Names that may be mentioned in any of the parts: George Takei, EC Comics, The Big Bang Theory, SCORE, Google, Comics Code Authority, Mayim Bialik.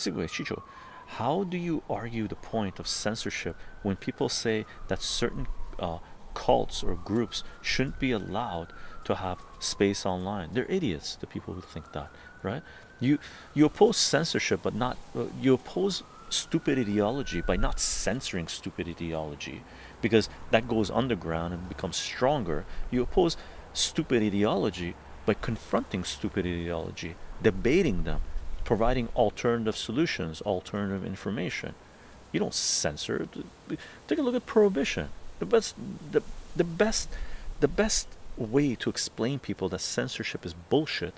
Chicho, how do you argue the point of censorship when people say that certain cults or groups shouldn't be allowed to have space online? They're idiots, the people who think that, right? You oppose censorship, but not you oppose stupid ideology by not censoring stupid ideology, because that goes underground and becomes stronger. You oppose stupid ideology by confronting stupid ideology, debating them, providing alternative solutions, alternative information. You don't censor. Take a look at prohibition. The best way to explain people that censorship is bullshit,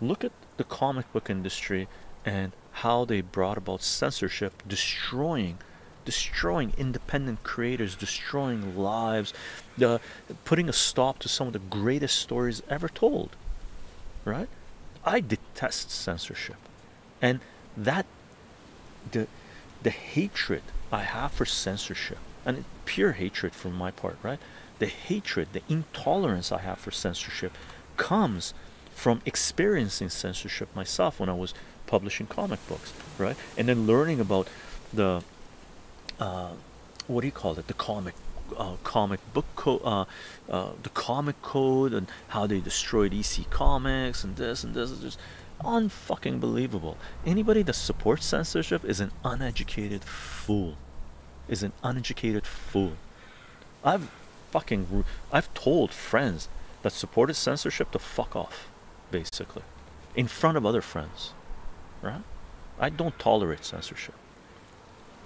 look at the comic book industry and how they brought about censorship, destroying independent creators, destroying lives, putting a stop to some of the greatest stories ever told, right? I detest censorship, and that the hatred I have for censorship, and it's pure hatred from my part, right? The hatred, the intolerance I have for censorship comes from experiencing censorship myself when I was publishing comic books, right? And then learning about the what do you call it, the comic code, and how they destroyed EC Comics and this and this is just unfucking believable. Anybody that supports censorship is an uneducated fool, is an uneducated fool. I've told friends that supported censorship to fuck off, basically, in front of other friends, right? I don't tolerate censorship.